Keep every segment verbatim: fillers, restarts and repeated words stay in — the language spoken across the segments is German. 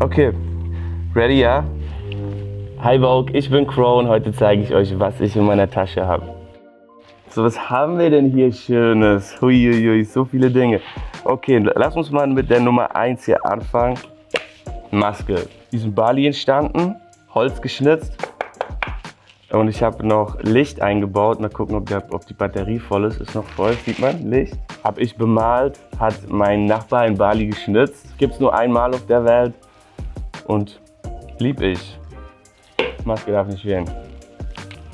Okay, ready, ja? Hi Vogue, ich bin Cro und heute zeige ich euch, was ich in meiner Tasche habe. So, was haben wir denn hier Schönes? Huiuiui, so viele Dinge. Okay, lass uns mal mit der Nummer eins hier anfangen. Maske. Die ist in Bali entstanden, Holz geschnitzt. Und ich habe noch Licht eingebaut. Mal gucken, ob, der, ob die Batterie voll ist. Ist noch voll, sieht man, Licht. Habe ich bemalt, hat mein Nachbar in Bali geschnitzt. Gibt es nur einmal auf der Welt. Und lieb ich. Maske darf nicht fehlen.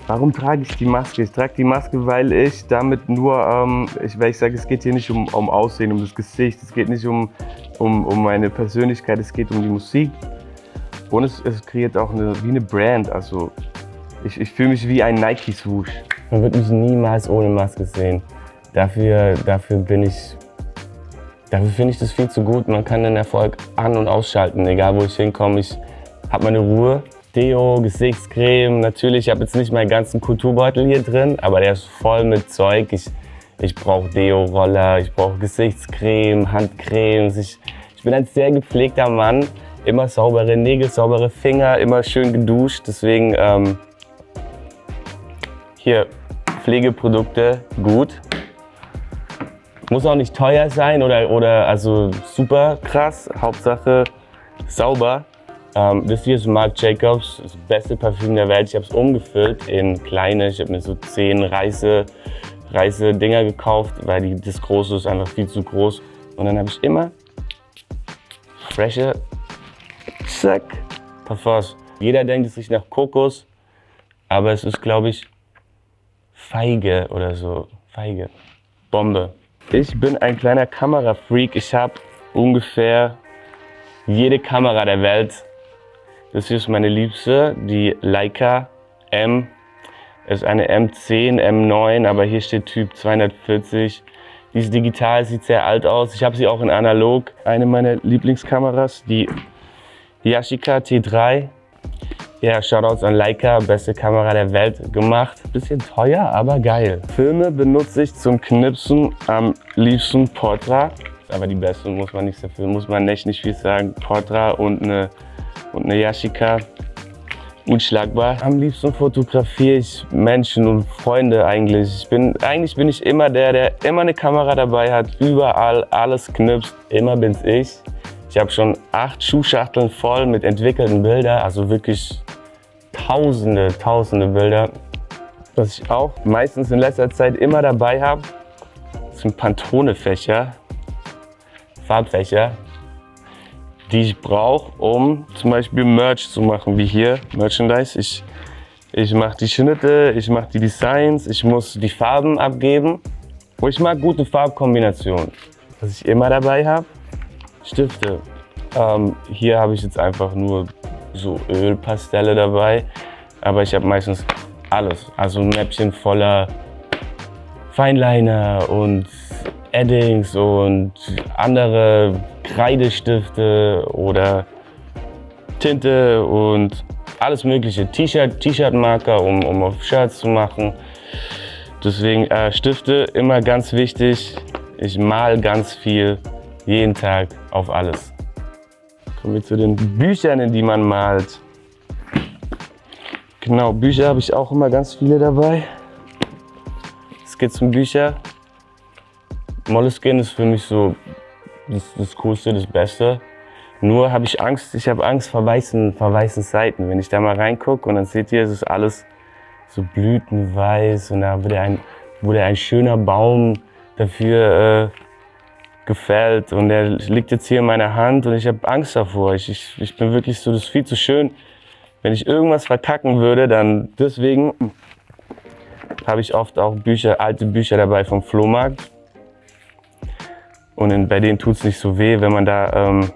Warum trage ich die Maske? Ich trage die Maske, weil ich damit nur, ähm, ich, weil ich sage, es geht hier nicht um, um Aussehen, um das Gesicht. Es geht nicht um, um, um meine Persönlichkeit, es geht um die Musik. Und es, es kreiert auch eine, wie eine Brand. Also ich, ich fühle mich wie ein Nike-Swoosh. Man wird mich niemals ohne Maske sehen. Dafür, dafür bin ich, dafür finde ich das viel zu gut. Man kann den Erfolg an- und ausschalten, egal wo ich hinkomme. Ich habe meine Ruhe. Deo, Gesichtscreme, natürlich, ich habe jetzt nicht meinen ganzen Kulturbeutel hier drin, aber der ist voll mit Zeug. Ich, ich brauche Deo-Roller, ich brauche Gesichtscreme, Handcremes. Ich, ich bin ein sehr gepflegter Mann, immer saubere Nägel, saubere Finger, immer schön geduscht. Deswegen, ähm, hier, Pflegeprodukte, gut. Muss auch nicht teuer sein oder, oder also super krass, Hauptsache sauber. Ähm, das hier ist Marc Jacobs, das beste Parfüm der Welt. Ich habe es umgefüllt in kleine, ich habe mir so zehn Reise, Reise-Dinger gekauft, weil die, das große ist einfach viel zu groß. Und dann habe ich immer frische, zack, Parfums. Jeder denkt, es riecht nach Kokos, aber es ist, glaube ich, Feige oder so, Feige, Bombe. Ich bin ein kleiner Kamerafreak, ich habe ungefähr jede Kamera der Welt. Das hier ist meine liebste, die Leica M. Das ist eine M zehn, M neun, aber hier steht Typ zweihundertvierzig. Die ist digital, sieht sehr alt aus. Ich habe sie auch in analog. Eine meiner Lieblingskameras, die Yashica T drei. Ja, Shoutouts an Leica, beste Kamera der Welt gemacht. Bisschen teuer, aber geil. Filme benutze ich zum Knipsen am liebsten Portra. Aber die besten, muss man nichts dafür, muss man echt nicht viel sagen. Portra und eine, und eine Yashica, unschlagbar. Am liebsten fotografiere ich Menschen und Freunde eigentlich. Ich bin, eigentlich bin ich immer der, der immer eine Kamera dabei hat, überall, alles knipst, immer bin's ich. Ich habe schon acht Schuhschachteln voll mit entwickelten Bildern, also wirklich tausende, tausende Bilder. Was ich auch meistens in letzter Zeit immer dabei habe, sind Pantone-Fächer. Farbfächer, die ich brauche, um zum Beispiel Merch zu machen, wie hier, Merchandise. Ich, ich mache die Schnitte, ich mache die Designs, ich muss die Farben abgeben. Und ich mag gute Farbkombinationen. Was ich immer dabei habe, Stifte. Ähm, hier habe ich jetzt einfach nur so Ölpastelle dabei, aber ich habe meistens alles. Also ein Mäppchen voller Fineliner und Addings und andere Kreidestifte oder Tinte und alles mögliche. T-Shirt, T-Shirt-Marker, um, um auf Shirts zu machen. Deswegen äh, Stifte immer ganz wichtig. Ich mal ganz viel, jeden Tag auf alles. Kommen wir zu den Büchern, in die man malt. Genau, Bücher habe ich auch immer ganz viele dabei. Skizzenbücher. Moleskine ist für mich so das, das Coolste, das Beste. Nur habe ich Angst, ich habe Angst vor weißen, vor weißen Seiten. Wenn ich da mal reingucke und dann seht ihr, es ist alles so blütenweiß und da wurde ein, wurde ein schöner Baum dafür äh, gefällt und der liegt jetzt hier in meiner Hand und ich habe Angst davor. Ich, ich, ich bin wirklich so, das ist viel zu schön. Wenn ich irgendwas verkacken würde, dann deswegen habe ich oft auch Bücher, alte Bücher dabei vom Flohmarkt. Und in, bei denen tut es nicht so weh, wenn man da, ähm,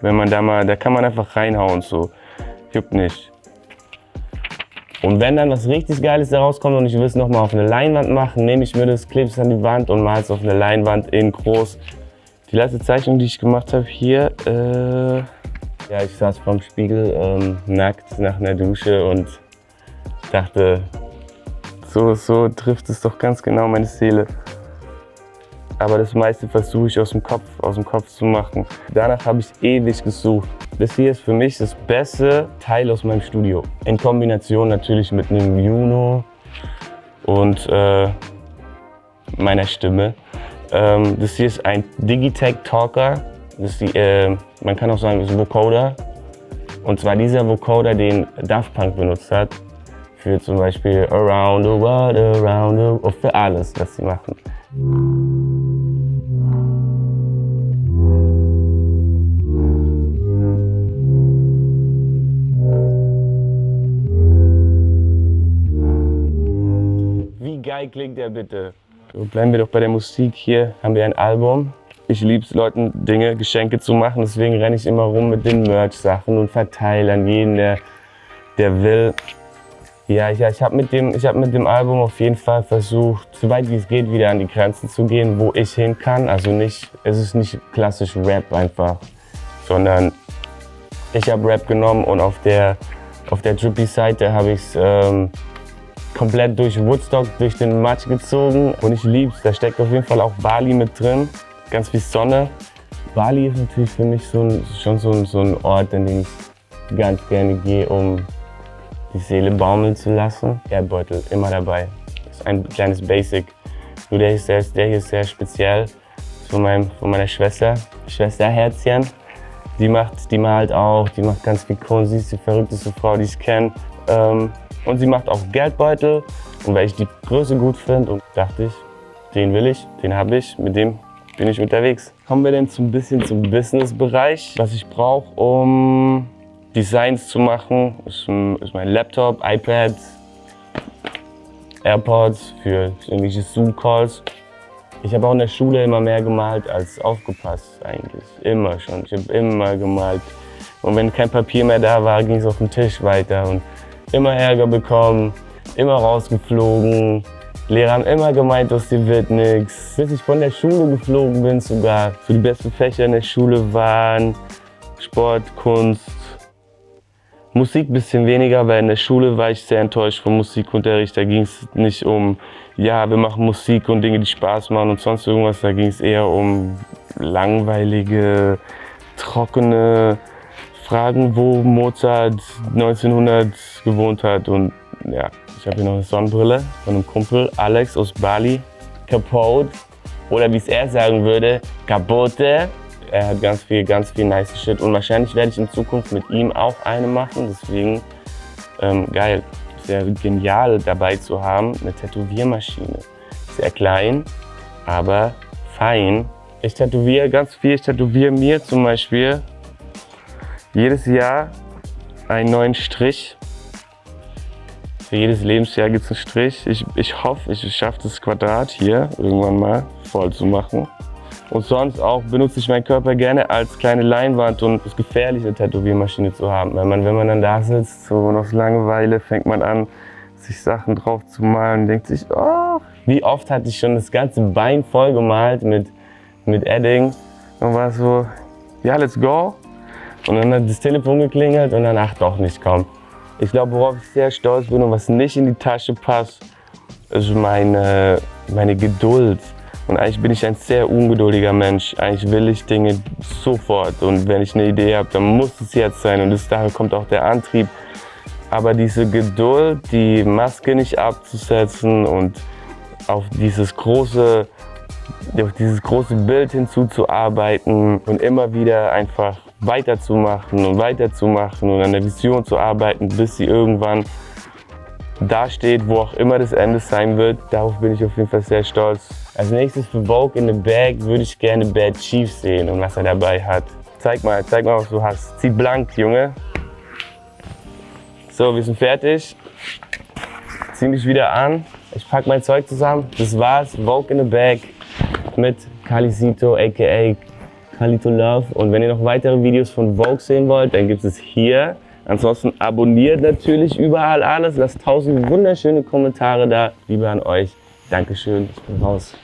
wenn man da mal, da kann man einfach reinhauen, so, juckt nicht. Und wenn dann was richtig Geiles da rauskommt und ich will es nochmal auf eine Leinwand machen, nehme ich mir das, klebe es an die Wand und male es auf eine Leinwand in groß. Die letzte Zeichnung, die ich gemacht habe hier, äh, ja, ich saß vorm Spiegel, ähm, nackt nach einer Dusche und dachte, so, so trifft es doch ganz genau meine Seele. aber das meiste versuche ich aus dem Kopf, aus dem Kopf zu machen. Danach habe ich ewig gesucht. Das hier ist für mich das beste Teil aus meinem Studio. In Kombination natürlich mit einem Juno und äh, meiner Stimme. Ähm, das hier ist ein Digitech Talker. Das ist die, äh, man kann auch sagen, das ist ein Vocoder. Und zwar dieser Vocoder, den Daft Punk benutzt hat. Für zum Beispiel Around the World, Around the World, für alles, was sie machen. Wie geil klingt der bitte? So, bleiben wir doch bei der Musik. Hier haben wir ein Album. Ich liebe es, Leuten Dinge, Geschenke zu machen, deswegen renne ich immer rum mit den Merch-Sachen und verteile an jeden, der, der will. Ja, ja, ich habe mit dem, ich habe mit dem Album auf jeden Fall versucht, soweit wie es geht, wieder an die Grenzen zu gehen, wo ich hin kann. Also nicht, es ist nicht klassisch Rap einfach, sondern ich habe Rap genommen und auf der, auf der Drippy-Seite habe ich es ähm, komplett durch Woodstock, durch den Matsch gezogen. Und ich liebe es, da steckt auf jeden Fall auch Bali mit drin, ganz viel Sonne. Bali ist natürlich für mich so ein, schon so ein, so ein Ort, an den ich ganz gerne gehe, um die Seele baumeln zu lassen. Erdbeutel, immer dabei. Das ist ein kleines Basic. Nur der, ist sehr, der hier ist sehr speziell. Von, meinem, von meiner Schwester, Schwester Herzchen. Die macht, die malt auch, die macht ganz viel Kunst. Sie ist die verrückteste Frau, die ich kenne. Ähm, und sie macht auch Geldbeutel. Und weil ich die Größe gut finde, und dachte ich, den will ich, den habe ich, mit dem bin ich unterwegs. Kommen wir denn so ein bisschen zum Business-Bereich. Was ich brauche, um Designs zu machen, ist, ist mein Laptop, iPad, AirPods für irgendwelche Zoom-Calls. Ich habe auch in der Schule immer mehr gemalt als aufgepasst eigentlich, immer schon. Ich habe immer gemalt und wenn kein Papier mehr da war, ging es auf den Tisch weiter und immer Ärger bekommen, immer rausgeflogen. Lehrer haben immer gemeint, dass dir wird nichts. Bis ich von der Schule geflogen bin sogar. So die besten Fächer in der Schule waren Sport, Kunst, Musik ein bisschen weniger, weil in der Schule war ich sehr enttäuscht vom Musikunterricht. Da ging es nicht um, ja, wir machen Musik und Dinge, die Spaß machen und sonst irgendwas. Da ging es eher um langweilige, trockene Fragen, wo Mozart neunzehnhundert gewohnt hat. Und ja, ich habe hier noch eine Sonnenbrille von einem Kumpel, Alex aus Bali. Kapote, oder wie es er sagen würde, Kapote. Er hat ganz viel, ganz viel nice Shit und wahrscheinlich werde ich in Zukunft mit ihm auch eine machen. Deswegen ähm, geil, sehr genial dabei zu haben, eine Tätowiermaschine. Sehr klein, aber fein. Ich tätowiere ganz viel. Ich tätowiere mir zum Beispiel jedes Jahr einen neuen Strich. Für jedes Lebensjahr gibt es einen Strich. Ich, ich hoffe, ich schaffe das Quadrat hier irgendwann mal voll zu machen. Und sonst auch benutze ich meinen Körper gerne als kleine Leinwand und es ist gefährlich, eine Tätowiermaschine zu haben. Weil man, wenn man dann da sitzt, so aus Langeweile, fängt man an, sich Sachen drauf zu malen und denkt sich, oh, wie oft hatte ich schon das ganze Bein voll gemalt mit, mit Edding und war so, ja, let's go. Und dann hat das Telefon geklingelt und dann, ach doch nicht, komm. Ich glaube, worauf ich sehr stolz bin und was nicht in die Tasche passt, ist meine, meine Geduld. Und eigentlich bin ich ein sehr ungeduldiger Mensch. Eigentlich will ich Dinge sofort. Und wenn ich eine Idee habe, dann muss es jetzt sein. Und das, daher kommt auch der Antrieb. Aber diese Geduld, die Maske nicht abzusetzen und auf dieses große, auf dieses große Bild hinzuzuarbeiten und immer wieder einfach weiterzumachen und weiterzumachen und an der Vision zu arbeiten, bis sie irgendwann da steht, wo auch immer das Ende sein wird. Darauf bin ich auf jeden Fall sehr stolz. Als nächstes für Vogue in the Bag würde ich gerne Bad Chief sehen und was er dabei hat. Zeig mal, zeig mal, was du hast. Zieh blank, Junge. So, wir sind fertig. Zieh mich wieder an. Ich packe mein Zeug zusammen. Das war's. Vogue in the Bag mit Kalisito, a k a. Kalito Love. Und wenn ihr noch weitere Videos von Vogue sehen wollt, dann gibt es hier. Ansonsten abonniert natürlich überall alles, lasst tausend wunderschöne Kommentare da. Liebe an euch, Dankeschön, ich bin raus.